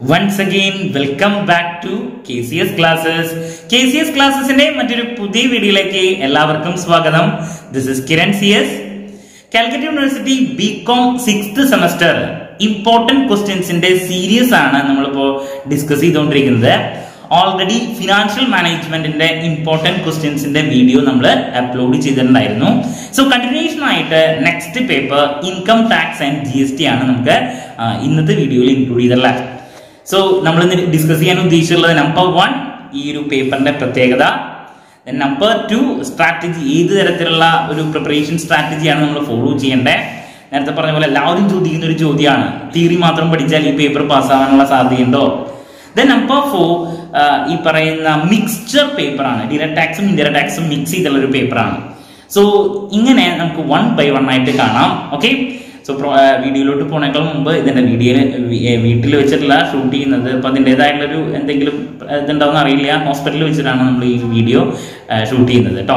Once again, welcome back to KCS Classes. KCS Classes in a Maturu video like Elavarkam Swagadam. This is Kiran CS. Calicut University BCom 6th semester. Important questions in the series and discuss it on the already financial management in the important questions in the video number uploaded. So continuation next paper income tax and GST in the video included. So, we will discuss number 1, this paper. Then number 2, strategy. Either preparation strategy we follow. Then we will theory paper. Then number 4, this mixture paper. Direct tax and indirect tax mix paper. So, we will one by one. Okay. So, video lo to pona kallam mumba idende video veetil vechittilla shoot cheynathu appo adindedayilla oru endengilum idundavana ariyilla hospital vechittana nammal ee video shoot cheynathu ട്ടോ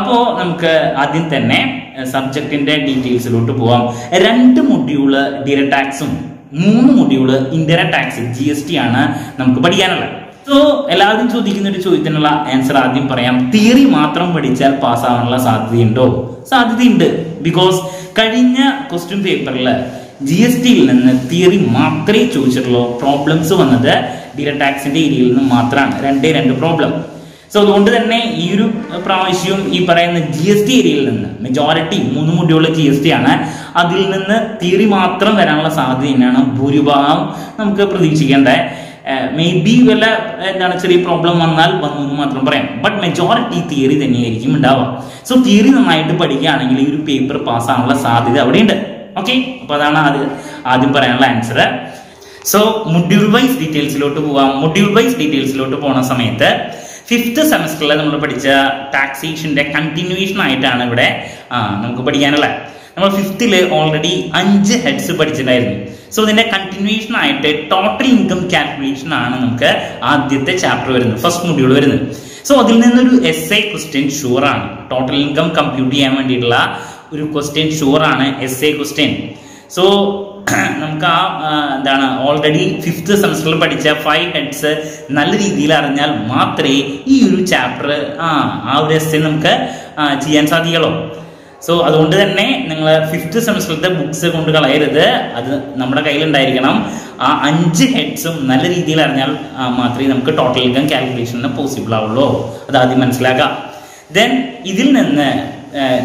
appo namukku adin thenne subject inde details lotu povam rendu module direct tax um moonu module indirect tax GST aanu namukku padiyanalla. So elladum chodikkunna oru chodyathinulla answer adyam parayam. Theory matram padichal pass aavanalla sadhyundo sadhyundu because Kadina question paper GST theory matray choichirlo problems vanada direct tax in the area matran rende problem. So the only Europe pravashiyum ee parayna GST area majority moonu module GST aanu adil ninnu theory matram varanulla sadhyanana bhuribhagam namukku pradikshikanda maybe vela endana cheriya problem vannal vannu matram parayam but majority theory thenne irikkum undava. So theory nannayittu padikkyanengil ee paper pass aanulla sadhyatha avade undu. Okay, appo adana adyam parayanulla answer. So module wise details lotu pona samayathe 5th semester la nammal padicha taxation de continuation aayitana ivide namukku padikkanalle നമ്മൾ 5th ലെ already 5 heads പഠിച്ചിട്ടുണ്ടായിരുന്നു. So ഇതിന്റെ continuation ആയിട്ട് total income calculation ആണ് നമുക്ക് ആദ്യത്തെ chapter വരുന്നത്, first module വരുന്നത്. സോ അതിൽ നിന്നൊരു എസ്ഐ ക്വസ്റ്റ്യൻ ഷുവർ ആണ്, ടോട്ടൽ ഇൻകം കമ്പ്യൂട്ട് ചെയ്യാൻ വേണ്ടിയിട്ടുള്ള ഒരു ക്വസ്റ്റ്യൻ ഷുവർ ആണ് എസ്ഐ ക്വസ്റ്റ്യൻ. സോ നമുക്ക് ആ എന്താണ് ഓൾറെഡി 5th സെമസ്റ്ററിൽ പഠിച്ച 5 ഹെഡ്സ് നല്ല രീതിയിൽ അറിഞ്ഞാൽ മാത്രമേ ഈ ഒരു ചാപ്റ്റർ ആ ഒരു എസ്ഐ നമുക്ക് ചെയ്യാൻ സാധിക്കുള്ളൂ. സോ അതുകൊണ്ട് തന്നെ നിങ്ങൾ 5th സെമസ്റ്ററിലത്തെ ബുക്സ് കൊണ്ട് കളയരുത്, അത് നമ്മുടെ കയ്യിലുണ്ടായിരിക്കണം. ആ 5 ഹെഡ്സും നല്ല രീതിയിൽ അറിഞ്ഞാൽ മാത്രമേ നമുക്ക് ടോട്ടൽ ഇൻകം കാൽക്കുലേഷന് പോസിബിൾ ആവുള്ളൂ, അത് ആദ്യം മനസ്സിലാക്കാം. ദെൻ ഇതിൽ നിന്ന്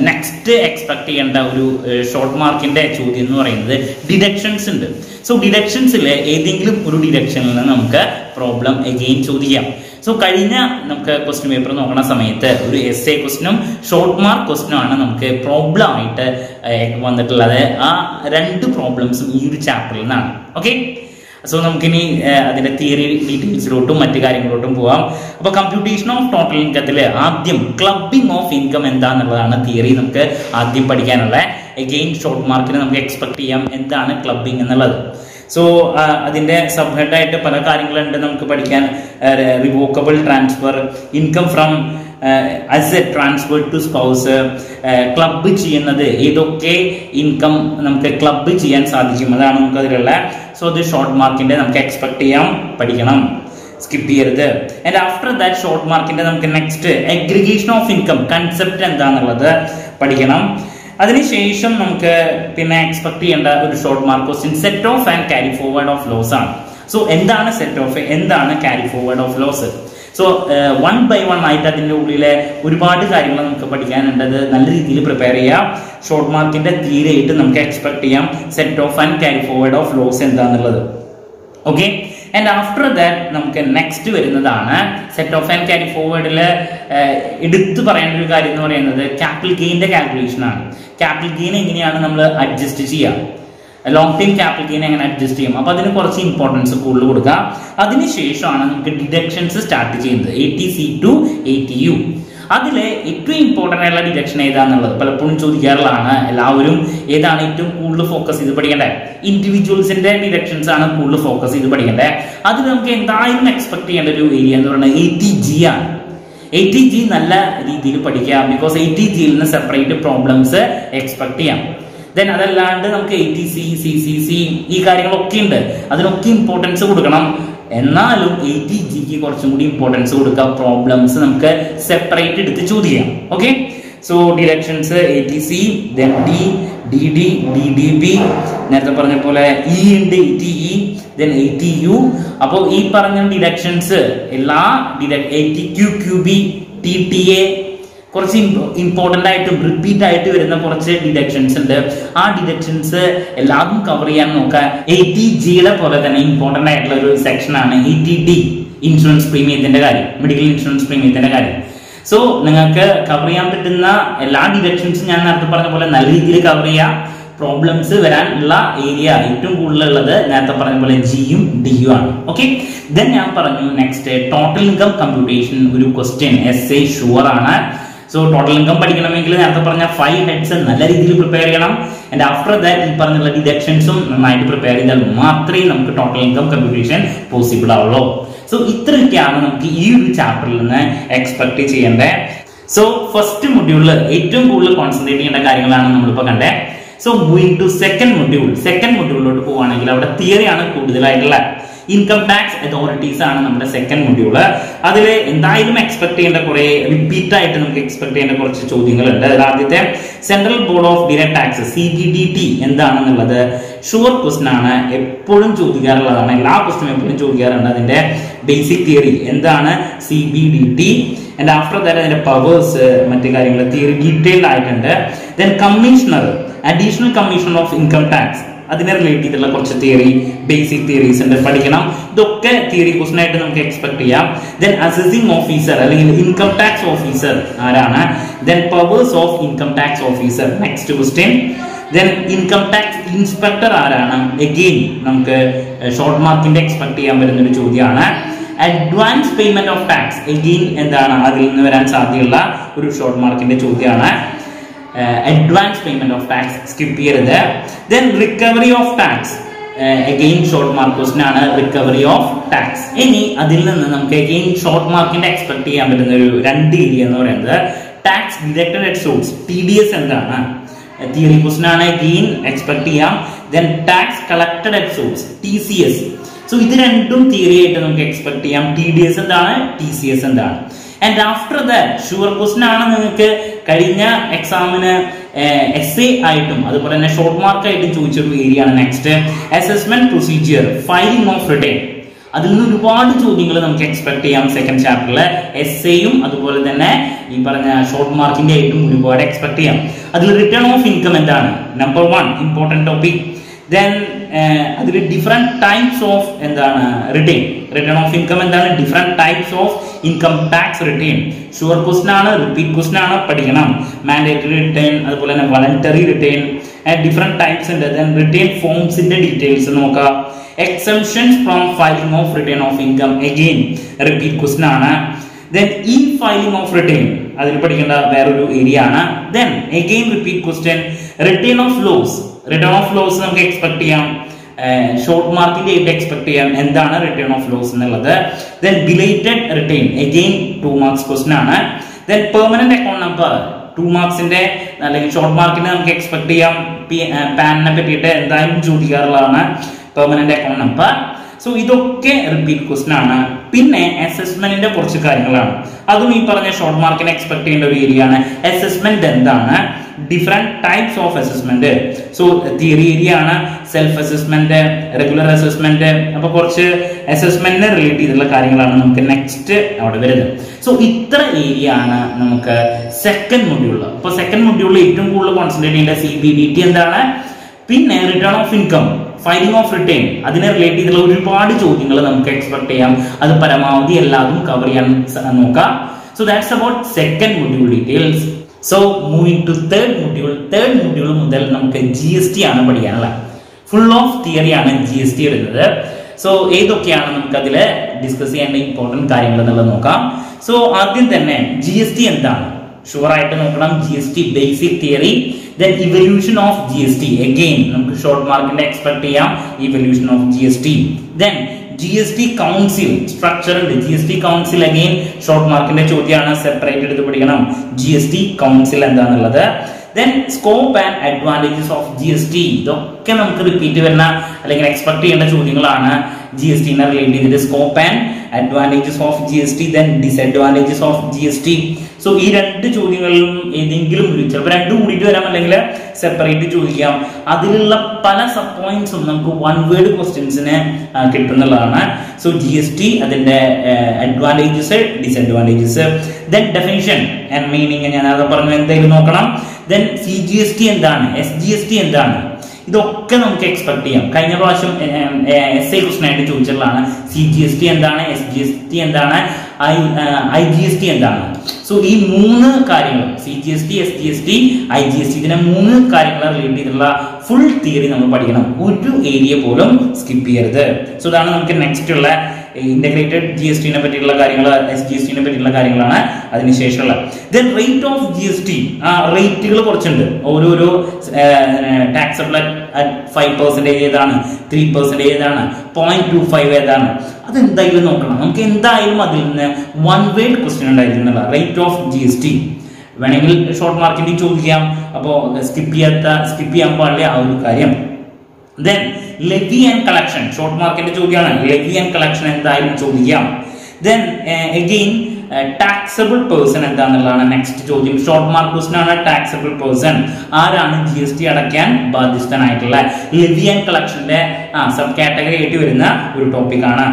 നെക്സ്റ്റ് എക്സ്പെക്ട് ചെയ്യേണ്ട ഒരു ഷോർട്ട് മാർക്കിൻ്റെ ചോദ്യം എന്ന് പറയുന്നത് ഡിഡക്ഷൻസ് ഉണ്ട്. സോ ഡിഡക്ഷൻസിൽ ഏതെങ്കിലും ഒരു ഡിഡക്ഷനിൽ നിന്ന് നമുക്ക് പ്രോബ്ലം എഗെയിൻ ചോദിക്കാം. സോ കഴിഞ്ഞ നമുക്ക് ക്വസ്റ്റ്യൻ പേപ്പർ നോക്കുന്ന സമയത്ത് ഒരു എസ് എ ക്വസ്റ്റ്യനും ഷോർട്ട് മാർക്ക് ക്വസ്റ്റ്യനുമാണ് നമുക്ക് പ്രോബ്ലം ആയിട്ട് വന്നിട്ടുള്ളത്. ആ രണ്ട് പ്രോബ്ലംസും ഈ ഒരു ചാപ്റ്ററിൽ നിന്നാണ്. ഓക്കെ, സോ നമുക്കിനി അതിൻ്റെ തിയറി ഡീറ്റെയിൽസിലോട്ടും മറ്റു കാര്യങ്ങളോട്ടും പോകാം. അപ്പോൾ കമ്പ്യൂട്ടേഷൻ ഓഫ് ടോട്ടൽ ഇൻകത്തിൽ ആദ്യം ക്ലബിംഗ് ഓഫ് ഇൻകം എന്താണെന്നുള്ളതാണ് തിയറി നമുക്ക് ആദ്യം പഠിക്കാനുള്ള. എഗെയിൻ ഷോർട്ട് മാർക്കിന് നമുക്ക് എക്സ്പെക്ട് ചെയ്യാം എന്താണ് ക്ലബിംഗ് എന്നുള്ളത്. സോ അതിൻ്റെ സബ് ഹെഡായിട്ട് പല കാര്യങ്ങളുണ്ട് നമുക്ക് പഠിക്കാൻ. Revocable transfer, income from asset transfer to spouse, club ചെയ്യുന്നത് ഏതൊക്കെ ഇൻകം നമുക്ക് ക്ലബ്ബ് ചെയ്യാൻ സാധിക്കും അതാണ് നമുക്കതിലുള്ള. സോ അത് ഷോർട്ട് മാർക്കിൻ്റെ നമുക്ക് എക്സ്പെക്ട് ചെയ്യാം, പഠിക്കണം, സ്കിപ്പ് ചെയ്യരുത്. ആൻഡ് ആഫ്റ്റർ ദാറ്റ് ഷോർട്ട് മാർക്കിൻ്റെ നമുക്ക് next aggregation of income concept എന്താണെന്നുള്ളത് പഠിക്കണം. അതിനുശേഷം നമുക്ക് പിന്നെ എക്സ്പെക്ട് ചെയ്യേണ്ട ഒരു short mark question set off and carry forward of loss ആണ്. സോ എന്താണ് സെറ്റ് ഓഫ്, എന്താണ് carry forward of loss? So one by one ആയിട്ട് അതിൻ്റെ ഉള്ളിലെ ഒരുപാട് കാര്യങ്ങൾ നമുക്ക് പഠിക്കാനുണ്ടത്. നല്ല രീതിയിൽ പ്രിപ്പയർ ചെയ്യാം. ഷോർട്ട് മാർക്കിൻ്റെ തീരെ ആയിട്ട് നമുക്ക് എക്സ്പെക്ട് ചെയ്യാം set off and carry forward of loss എന്താണെന്നുള്ളത്. ഓക്കെ, ആൻഡ് ആഫ്റ്റർ ദാറ്റ് നമുക്ക് നെക്സ്റ്റ് വരുന്നതാണ് സെറ്റ് ഓഫ് ആൻഡ് ക്യാരി ഫോർവേഡിൽ എടുത്തു പറയേണ്ട ഒരു കാര്യം എന്ന് പറയുന്നത് ക്യാപിറ്റൽ ഗെയിൻ്റെ കാൽക്കുലേഷനാണ്. ക്യാപിറ്റൽ ഗെയിൻ എങ്ങനെയാണ് നമ്മൾ അഡ്ജസ്റ്റ് ചെയ്യുക, ലോങ് ടൈം ക്യാപിറ്റൽ ഗെയിൻ എങ്ങനെ അഡ്ജസ്റ്റ് ചെയ്യും, അപ്പോൾ അതിന് കുറച്ച് ഇമ്പോർട്ടൻസ് കൂടുതൽ കൊടുക്കുക. അതിനുശേഷമാണ് നമുക്ക് ഡിഡക്ഷൻസ് സ്റ്റാർട്ട് ചെയ്യുന്നത്, ATC ടു ATU. അതിൽ ഏറ്റവും ഇമ്പോർട്ടൻ്റ് ആയിട്ടുള്ള ഡിഡക്ഷൻ ഏതാണെന്നുള്ളത് പലപ്പോഴും ചോദിക്കാറുള്ളതാണ്. എല്ലാവരും ഏതാണ് ഏറ്റവും കൂടുതൽ ഫോക്കസ് ചെയ്ത് പഠിക്കേണ്ടത്? ഇൻഡിവിജ്വൽസിൻ്റെ ഡിഡക്ഷൻസ് ആണ് കൂടുതൽ ഫോക്കസ് ചെയ്ത് പഠിക്കേണ്ടത്. അതിൽ നമുക്ക് എന്തായാലും എക്സ്പെക്ട് ചെയ്യേണ്ട ഒരു ഏരിയ എന്ന് പറയുന്നത് ATG ആണ്. ATG നല്ല രീതിയിൽ പഠിക്കാം, ബിക്കോസ് ATGയിൽ നിന്ന് സെപ്പറേറ്റ് പ്രോബ്ലംസ് എക്സ്പെക്ട് ചെയ്യാം. Then other land ITC, CCC, E carrying kind, other importance of Ennalu ATG korchum kudi importance kodukka problems namukku separate eduthu chodiyam. Okay? So directions ATC, then D, DD, DDB, E and ATE, then ATU. Apo E parangam directions ella ATQQB, TTA. Important item repeat item deductions and deductions cover ATG important section ETD insurance premium medical insurance premium. So cover deductions cover problems area G okay. Then next total income computation question essay sure. So total income particular 5 heads and prepare and after that you parna deductions prepare total income computation possible. So this chapter expect. So first module concentrating. So moving to second module theory income tax authorities are the second module. That is why we expect repeat item. Central Board of Direct Taxes, CBDT, is sure question. Basic theory CBDT, and after that the powers theory detailed item. Then Commissioner, Additional Commissioner of Income Tax. That is related theory, basic theories and theory expect. Then assessing officer, income tax officer, then powers of income tax officer. Next question. Then income tax inspector again short mark expect. Advance payment of tax again and the short mark. Advance payment of tax skip here there. Then recovery of tax again short mark question recovery of tax any again short mark in expect tax deducted at source TDS and theory question again expect then tax collected at source TCS. So this is theory expect TDS and TCS and and after that, sure question exam essay item, that is short mark item area next. Assessment procedure, filing of return. That is the expect second chapter. Essay, that is short mark item expect. That is return of income, number 1, important topic. Then different types of return. Return of income and different types of income tax return. Sure question, repeat question, mandatory return, voluntary return, and different types and then return forms in the details. Exemptions from filing of return of income again. Repeat question. Then e-filing of return. Area. Then again repeat question. Return of laws. Return of laws expect. Short mark expect and return of loss. Then belated return again 2 marks question. Then permanent account number 2 marks in the short mark expect pan permanent account number. So this is repeat question. Pinne assessment in the short mark expect area assessment then different types of assessment. So theory area self assessment, regular assessment, assessment related next. So itra area second module. For second module item concentrate in the CBDT and pin return of income, filing of return. That is related to the expert. That is so that's about second module details. So moving to third module mudal namukku GST aanu padiyanalla full of theory aanu GST eduthathu. So edokeyanu namukku adile discuss cheyanda important karyangal ennu nokka. So adyam thanne GST endaanu sure aayittu nokkanam GST basic theory, then evolution of GST again namukku short mark inde expect cheyam evolution of GST, then GST Council structure and GST Council again short mark in the separated the GST Council and Then scope and advantages of GST. ഇതൊക്കെ നമുക്ക് repeat വരുന്ന അല്ലെങ്കിൽ expect ചെയ്യേണ്ട ചോദ്യങ്ങളാണ്. GST നെ relate ചെയ്തിട്ട് scope and advantages of GST, then disadvantages of GST. So ഈ രണ്ട് ചോദ്യങ്ങളിലും ഏതെങ്കിലും ഒരു ചിലപ്പോൾ രണ്ടും കൂടിയിട്ട് വരാം, അല്ലെങ്കിൽ സെപ്പറേറ്റ് ചോദിക്കാം. അതിലുള്ള പല സബ് പോയിന്റ്സും നമുക്ക് വൺ വേർഡ് ക്വസ്റ്റ്യൻസിന് കിട്ടുന്നതാണ്. സോ GST, അതിന്റെ advantages, disadvantages, then definition and meaning ഞാൻ അത് പറഞ്ഞ എന്തെങ്കിലും നോക്കണം. ദെൻ CGST എന്താണ്, SGST എന്താണ്, ഇതൊക്കെ നമുക്ക് എക്സ്പെക്ട് ചെയ്യാം. കഴിഞ്ഞ പ്രാവശ്യം എസ് ഐ ക്വസ്റ്റൻ ആയിട്ട് ചോദിച്ചിട്ടുള്ളതാണ് CGST എന്താണ്, SGST എന്താണ്, IGST എന്താണ്. സോ ഈ മൂന്ന് കാര്യങ്ങൾ CGST, SGST, IGST ഇതിനെ മൂന്ന് കാര്യങ്ങളെ റിലേറ്റ് ചെയ്തിട്ടുള്ള ഫുൾ തിയറി നമ്മൾ പഠിക്കണം. ഒരു ഏരിയ പോലും സ്കിപ്പ് ചെയ്യരുത്. സോ ഇതാണ് നമുക്ക് നെക്സ്റ്റ് ഉള്ള ഇന്റഗ്രേറ്റഡ് GST നെ പറ്റിയുള്ള കാര്യങ്ങൾ, SGST നെ പറ്റിയുള്ള കാര്യങ്ങളാണ് അതിനുശേഷമുള്ള. ദെൻ റേറ്റ് ഓഫ് GST, ആ റേറ്റുകൾ കുറച്ചുണ്ട്. ഓരോരോ ടാക്സബിൾ അറ്റ് 5% ഏതാണ്, 3% ഏതാണ്, 0.25 ഏതാണ്, അതെന്തായാലും നോക്കണം. നമുക്ക് എന്തായാലും അതിൽ നിന്ന് വൺ വേർഡ് ക്വസ്റ്റ്യൻ ഉണ്ടായിരുന്നുള്ള റേറ്റ് ഓഫ് GST വേണമെങ്കിൽ ഷോർട്ട് മാർക്കിന്റെ ചോദിക്കാം. അപ്പോൾ സ്കിപ്പ് ചെയ്യാൻ പാടില്ല ആ ഒരു കാര്യം. Then levy and collection, short മാർക്കിന്റെ ചോദ്യമാണ്. ലെവി ആൻഡ് കളക്ഷൻ എന്തായാലും ചോദിക്കാം. ദെൻ അഗെയിൻ ടാക്സബിൾ പേഴ്സൺ എന്താണെന്നുള്ളതാണ് നെക്സ്റ്റ് ചോദ്യം. ഷോർട്ട് മാർക്ക് ക്വസ്റ്റൻ ആണ്. ടാക്സബിൾ പേഴ്സൺ ആരാണ് GST അടയ്ക്കാൻ ബാധ്യസ്ഥനായിട്ടുള്ള. ലെവി ആൻഡ് കളക്ഷന്റെ സബ് കാറ്റഗറി ആയിട്ട് വരുന്ന ഒരു ടോപ്പിക് ആണ്.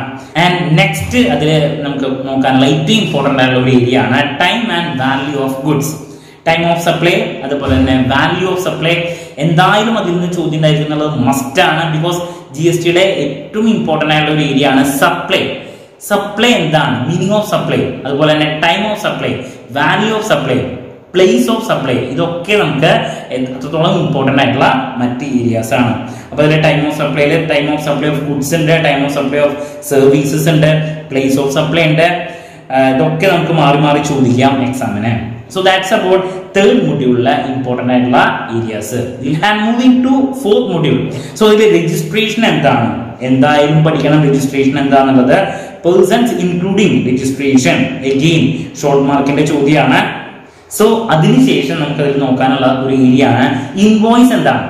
ആൻഡ് നെക്സ്റ്റ് അതിൽ നമുക്ക് നോക്കാനുള്ള ഏറ്റവും ഇമ്പോർട്ടൻ്റ് ആയിട്ടുള്ള ഒരു ഏരിയ ആണ് time and value of goods, time of supply, അതുപോലെ തന്നെ വാല്യൂ ഓഫ് സപ്ലൈ. എന്തായാലും അതിൽ നിന്ന് ചോദ്യം ഉണ്ടായിരിക്കുന്നത് മസ്റ്റാണ്. ബിക്കോസ് GSTയുടെ ഏറ്റവും ഇമ്പോർട്ടൻ്റ് ആയിട്ടുള്ള ഒരു ഏരിയ ആണ് സപ്ലൈ. സപ്ലൈ എന്താണ്, മീനിങ് ഓഫ് സപ്ലൈ, അതുപോലെ തന്നെ time of supply, value of supply, place of supply, ഇതൊക്കെ നമുക്ക് എത്രത്തോളം ഇമ്പോർട്ടൻ്റ് ആയിട്ടുള്ള മറ്റ് ഏരിയാസ് ആണ്. അപ്പോൾ അതിൽ ടൈം ഓഫ് സപ്ലൈയിൽ time of supply of goods ഉണ്ട്, time of supply of services ഉണ്ട്, പ്ലേസ് ഓഫ് സപ്ലൈ ഉണ്ട്. ഇതൊക്കെ നമുക്ക് മാറി മാറി ചോദിക്കാം എക്സാമിന്. So that's about third module important ആയിട്ടുള്ള areas. Moving to fourth module. So ഇതിൽ രജിസ്ട്രേഷൻ എന്താണ്, എന്തായാലും പഠിക്കണം. രജിസ്ട്രേഷൻ എന്താണെന്നുള്ളത് persons including registration, again short മാർക്കിന്റെ ചോദ്യമാണ്. സോ അതിനുശേഷം നമുക്ക് അതിൽ നോക്കാനുള്ള ഒരു ഏരിയ ആണ് ഇൻവോയ്സ് എന്താണ്.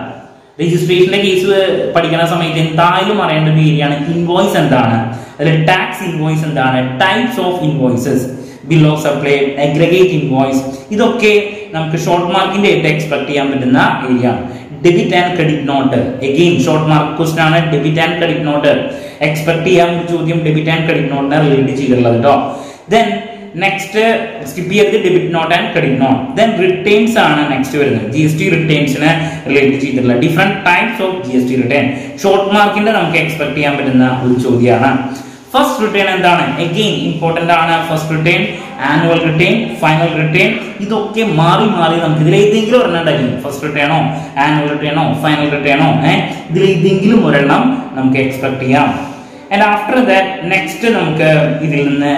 രജിസ്ട്രേഷന്റെ കേസ് പഠിക്കുന്ന സമയത്ത് എന്തായാലും അറിയേണ്ട ഒരു ഏരിയ ആണ് ഇൻവോയ്സ് എന്താണ്. അതിൽ ടാക്സ് ഇൻവോയ്സ് എന്താണ്, types of invoices, bill of supply, aggregate invoice, ഇതൊക്കെ നമുക്ക് ഷോർട്ട് മാർക്കിന്റെ ആയിട്ട് എക്സ്പെക്ട് ചെയ്യാൻ പറ്റുന്ന area. Debit and credit note, again short mark question ആണ്. Debit and credit note expect ചെയ്യാൻ ചോദ്യം ഡെബിറ്റ് ആൻഡ് ക്രെഡിറ്റ് നോട്ടിനെ റിലേറ്റ് ചെയ്തിട്ടുള്ളത് കേട്ടോ. ദെൻ നെക്സ്റ്റ് സ്കിപ്പ് ചെയ്ത് debit note and credit note. Then returns ആണ് നെക്സ്റ്റ് വരുന്നത്. GST റിട്ടേൺസിനെ റിലേറ്റ് ചെയ്തിട്ടുള്ള different types of GST return short മാർക്കിന്റെ നമുക്ക് എക്സ്പെക്ട് ചെയ്യാൻ പറ്റുന്ന ഒരു ചോദ്യമാണ്. ഫസ്റ്റ് റിട്ടേൺ എന്താണ്, അഗെയിൻ ഇമ്പോർട്ടന്റ് ആണ്. First return, annual return, final return, ഇതൊക്കെ മാറി മാറി നമുക്ക് ഇതിലേതെങ്കിലും ഒരെണ്ണം ഉണ്ടായിരിക്കും. ഫസ്റ്റ് റിട്ടേണോ, ആനുവൽ റിട്ടേണോ, ഫൈനൽ റിട്ടേണോ, ഇതിലേതെങ്കിലും ഒരെണ്ണം നമുക്ക് എക്സ്പെക്ട് ചെയ്യാം. ആൻഡ് ആഫ്റ്റർ ദാറ്റ് നെക്സ്റ്റ് നമുക്ക് ഇതിൽ നിന്ന്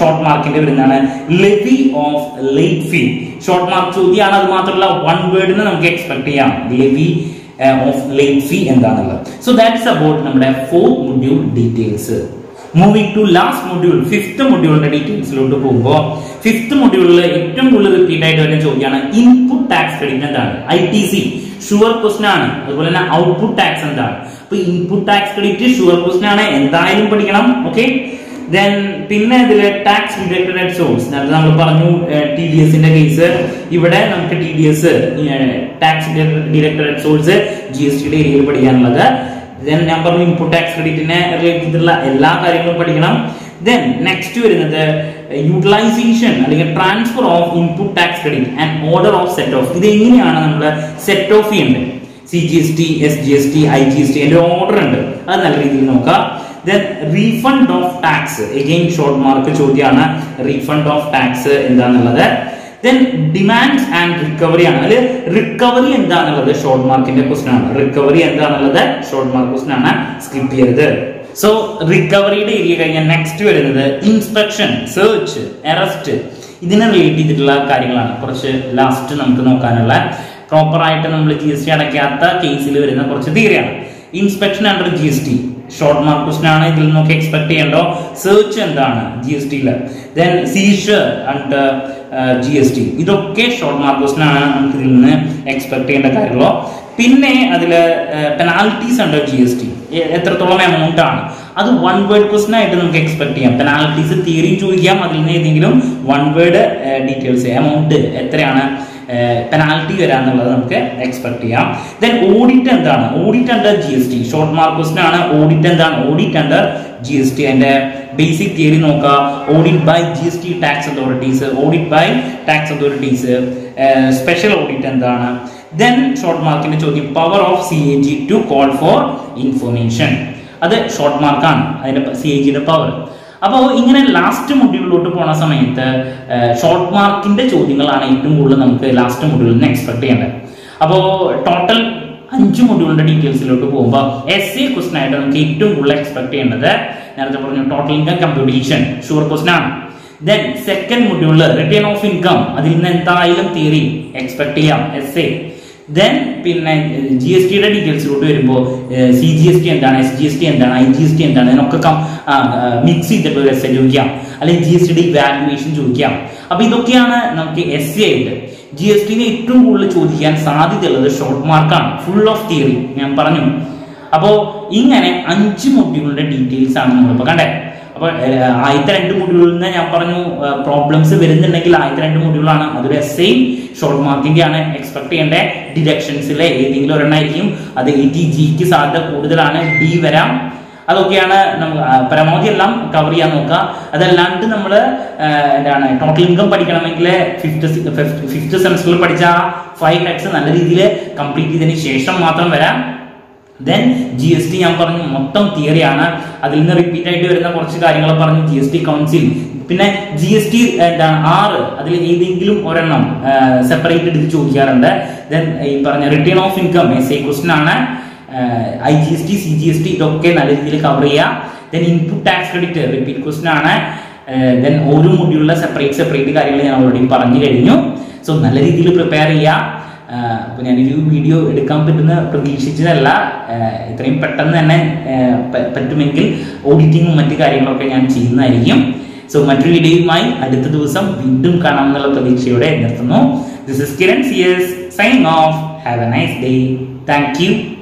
ഷോർട്ട് മാർക്കിന്റെ വരുന്നതാണ് levy of late fee. Short mark ചോദ്യമാണ്. അത് മാത്രമല്ല വൺ വേർഡിന് നമുക്ക് എക്സ്പെക്ട് ചെയ്യാം ലെവി ഓഫ് ലേറ്റ് ഫീ എന്താണെന്നുള്ളത്. സോ ദാറ്റ്സ് അബൌട്ട് നമ്മുടെ fourth module details. Moving to last module, fifth മൊഡ്യൂളിന്റെ ഡീറ്റെയിൽസിലോട്ട് പോകുമ്പോൾ ഫിഫ്ത്ത് മൊഡ്യൂളിൽ ഏറ്റവും കൂടുതൽ റിപ്പീറ്റ് ആയിട്ട് വരുന്ന ചോദ്യമാണ് ഇൻപുട്ട് ടാക്സ് ക്രെഡിറ്റ് എന്താണ്, ITC ഷുവർ ക്വസ്റ്റൻ ആണ്. അതുപോലെ തന്നെ ഔട്ട്പുട്ട് ടാക്സ് എന്താണ്. അപ്പൊ input tax credit sure question ആണ്, എന്തായാലും പഠിക്കണം. ഓക്കെ, ദെൻ പിന്നെ ഇതില് ടാക്സ് ഡിഡക്റ്റഡ് അറ്റ് സോഴ്സ്, നേരത്തെ നമ്മൾ പറഞ്ഞു TDSന്റെ കേസ്. ഇവിടെ നമുക്ക് TDS tax deducted at source GSTയുടെ ഏരിയയിൽ പഠിക്കാനുള്ളത്. ദെൻ ഞാൻ പറഞ്ഞു ഇൻപുട്ട് ടാക്സ് ക്രെഡിറ്റിനെ റിലേറ്റ് ചെയ്തിട്ടുള്ള എല്ലാ കാര്യങ്ങളും പഠിക്കണം. ദെൻ നെക്സ്റ്റ് വരുന്നത് യൂട്ടിലൈസേഷൻ അല്ലെങ്കിൽ transfer of input tax credit and order of set off. ഇത് എങ്ങനെയാണ് നമ്മൾ സെറ്റ് ഓഫ് ചെയ്യേണ്ടത്. CGST, SGST, IGST അതിന്റെ ഓർഡർ ഉണ്ട്, അത് നല്ല രീതിയിൽ നോക്കാം. Then refund of tax, again short mark ചോദ്യമാണ്. റീഫണ്ട് ഓഫ് ടാക്സ് എന്താണെന്നുള്ളത്. ദെൻ ഡിമാൻഡ്സ് ആൻഡ് റിക്കവറി ആണ്. അതിൽ റിക്കവറി എന്താണെന്നുള്ളത് ഷോർട്ട് മാർക്കിന്റെ ക്വസ്റ്റൻ ആണ്. റിക്കവറി എന്താണെന്നുള്ളത് ഷോർട്ട് മാർക്ക് ക്വസ്റ്റൻ ആണ്, സ്കിപ്പ് ചെയ്യരുത്. സോ റിക്കവറിയുടെ ഏരിയ കഴിഞ്ഞാൽ നെക്സ്റ്റ് വരുന്നത് ഇൻസ്പെക്ഷൻ, സെർച്ച്, അറസ്റ്റ്, ഇതിനെ റിലേറ്റ് ചെയ്തിട്ടുള്ള കാര്യങ്ങളാണ്. കുറച്ച് ലാസ്റ്റ് നമുക്ക് നോക്കാനുള്ള പ്രോപ്പറായിട്ട് നമ്മൾ GST അടയ്ക്കാത്ത കേസിൽ വരുന്ന കുറച്ച് തിയറിയാണ്. Inspection under GST short mark question ആണ്, ഇതിൽ നിന്നൊക്കെ എക്സ്പെക്ട് ചെയ്യണ്ടോ. സെർച്ച് എന്താണ് GSTയിൽ. Then seizure under GST. This is the expected. Penalties under GST. This is the one word question. Penalties theory one word details. Amount penalty expect. Then audit under GST. Short mark question audit under GST and basic theory audit by GST tax authorities, audit by tax authorities, special audit and then short mark in the power of CAG to call for information. That's short mark on CAG power. Now, in the last module, short mark in the last module next. Now, total 5 module details. Essay question expect total income computation. Sure question. Then second module return of income. That is theory expect essay. Then GST details CGST and SGST and IGST and mix it GST valuation essay GST short mark full of theory. So, this is 5 module details. Either module problems module short marking expect and deductions D total income 5th semester 5 tax complete. Then GST theory repeat GST Council. GST and R separated then return of income essay question IGST, CGST cover then input tax credit repeat question then all module separate. So prepare. If you have a video, you can see auditing. So, this is Kiran CS signing off. Have a nice day. Thank you.